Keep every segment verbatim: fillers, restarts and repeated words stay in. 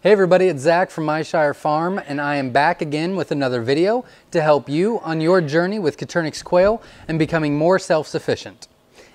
Hey everybody, it's Zach from Myshire Farm, and I am back again with another video to help you on your journey with Coturnix quail and becoming more self-sufficient.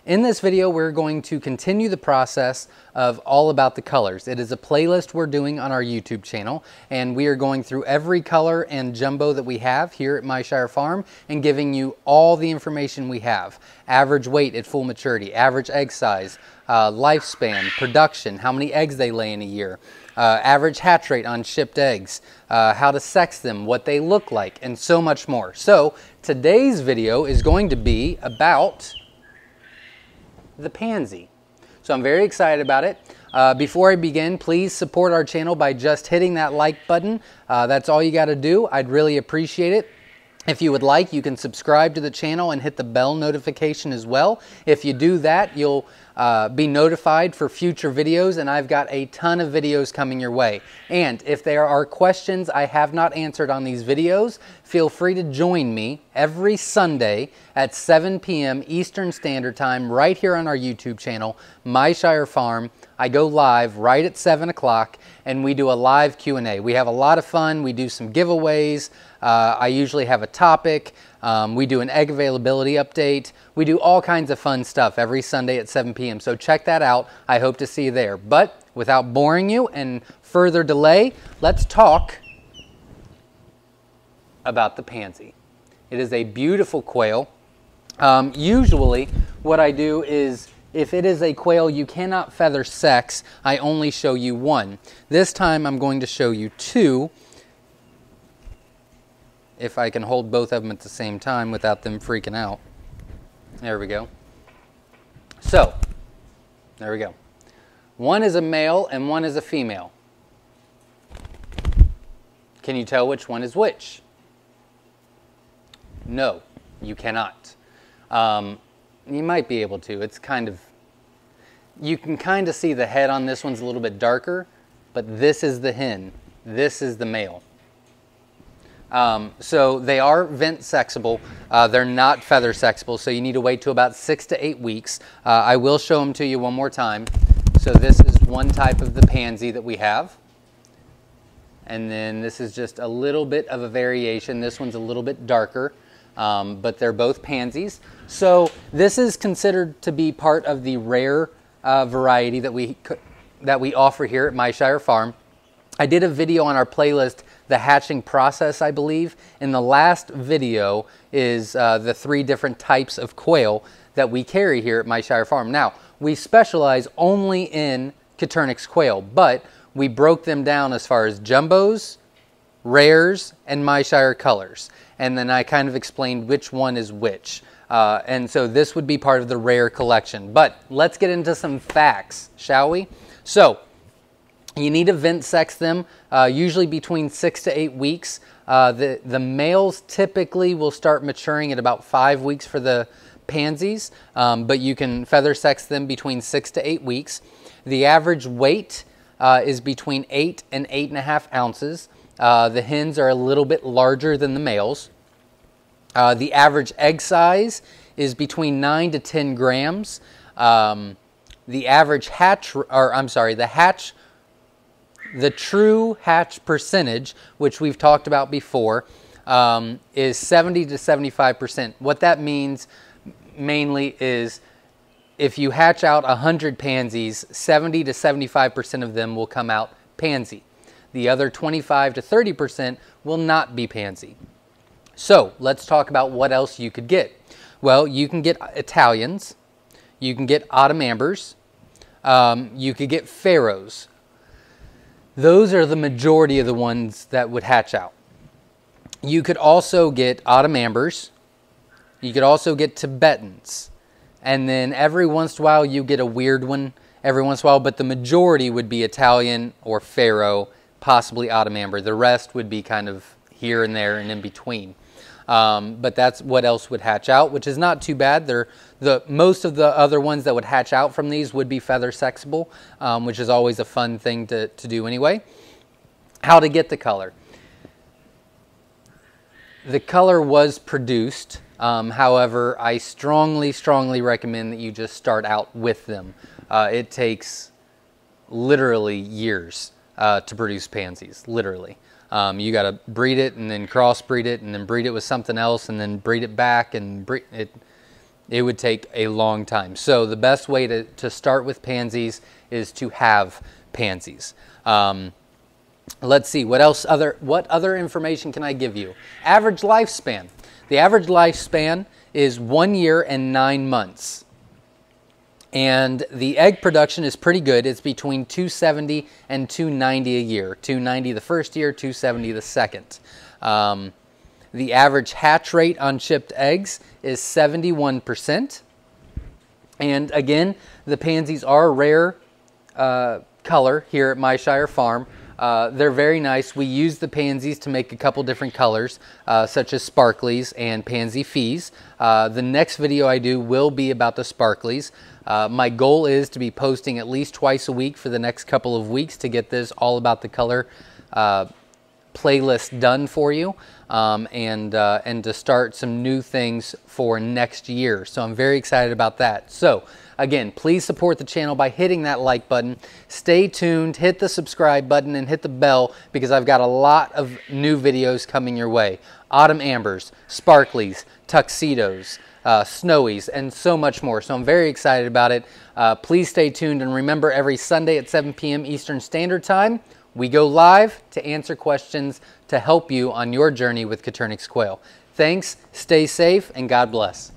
In this video, we're going to continue the process of All About the Colors. It is a playlist we're doing on our YouTube channel, and we are going through every color and jumbo that we have here at Myshire Farm and giving you all the information we have. Average weight at full maturity, average egg size, uh, lifespan, production, how many eggs they lay in a year. Uh, average hatch rate on shipped eggs, uh, how to sex them, what they look like, and so much more. So today's video is going to be about the pansy. So I'm very excited about it. Uh, before I begin, please support our channel by just hitting that like button. Uh, that's all you got to do. I'd really appreciate it. If you would like, you can subscribe to the channel and hit the bell notification as well. If you do that, you'll uh, be notified for future videos, and I've got a ton of videos coming your way. And if there are questions I have not answered on these videos, feel free to join me every Sunday at seven P M Eastern Standard Time right here on our YouTube channel, Myshire Farm. I go live right at seven o'clock, and we do a live Q and A. We have a lot of fun. We do some giveaways. Uh, I usually have a topic. Um, we do an egg availability update. We do all kinds of fun stuff every Sunday at seven P M So check that out. I hope to see you there. But without boring you and further delay, let's talk about the pansy. It is a beautiful quail. Um, usually what I do is, if it is a quail you cannot feather sex, I only show you one. This time I'm going to show you two, if I can hold both of them at the same time without them freaking out. There we go. So, there we go. One is a male and one is a female. Can you tell which one is which? No, you cannot. Um, You might be able to. It's kind of, you can kind of see the head on this one's a little bit darker, but this is the hen. This is the male. Um, so they are vent sexable. Uh, they're not feather sexable, so you need to wait to about six to eight weeks. Uh, I will show them to you one more time. So this is one type of the pansy that we have. And then this is just a little bit of a variation. This one's a little bit darker. Um, but they're both pansies. So this is considered to be part of the rare uh, variety that we, that we offer here at Myshire Farm. I did a video on our playlist, The Hatching Process, I believe, and the last video is uh, the three different types of quail that we carry here at Myshire Farm. Now, we specialize only in Coturnix quail, but we broke them down as far as jumbos, rares, and Myshire colors. And then I kind of explained which one is which. Uh, and so this would be part of the rare collection. But let's get into some facts, shall we? So you need to vent sex them, uh, usually between six to eight weeks. Uh, the, the males typically will start maturing at about five weeks for the pansies, um, but you can feather sex them between six to eight weeks. The average weight uh, is between eight and eight and a half ounces. Uh, the hens are a little bit larger than the males. Uh, the average egg size is between nine to ten grams. Um, the average hatch, or I'm sorry, the hatch, the true hatch percentage, which we've talked about before, um, is seventy to seventy-five percent. What that means mainly is if you hatch out one hundred pansies, seventy to seventy-five percent of them will come out pansy. The other twenty-five to thirty percent will not be pansy. So let's talk about what else you could get. Well, you can get Italians, you can get Autumn Ambers, um, you could get Pharaohs. Those are the majority of the ones that would hatch out. You could also get Autumn Ambers, you could also get Tibetans, and then every once in a while you get a weird one every once in a while, but the majority would be Italian or Pharaoh, possibly Autumn Amber. The rest would be kind of here and there and in between. Um, but that's what else would hatch out, which is not too bad. They're the, most of the other ones that would hatch out from these would be feather sexable, um, which is always a fun thing to, to do anyway. How to get the color. The color was produced. Um, however, I strongly, strongly recommend that you just start out with them. Uh, it takes literally years. uh, to produce pansies, literally. Um, you got to breed it and then crossbreed it and then breed it with something else and then breed it back and breed it. It would take a long time. So the best way to, to start with pansies is to have pansies. Um, let's see, what else other, what other information can I give you? Average lifespan. The average lifespan is one year and nine months. And the egg production is pretty good. It's between two seventy and two ninety a year. two ninety the first year, two seventy the second. Um, the average hatch rate on chipped eggs is seventy-one percent. And again, the pansies are rare uh, color here at Myshire Farm. Uh, they're very nice. We use the pansies to make a couple different colors, uh, such as sparklies and pansy fees. Uh, the next video I do will be about the sparklies. Uh, my goal is to be posting at least twice a week for the next couple of weeks to get this all about the color uh, playlist done for you, um, and, uh, and to start some new things for next year. So I'm very excited about that. So again, please support the channel by hitting that like button. Stay tuned, hit the subscribe button and hit the bell, because I've got a lot of new videos coming your way. Autumn Ambers, sparklies, tuxedos, uh, snowies, and so much more. So I'm very excited about it. Uh, please stay tuned, and remember, every Sunday at seven P M Eastern Standard Time, we go live to answer questions to help you on your journey with Coturnix quail. Thanks, stay safe, and God bless.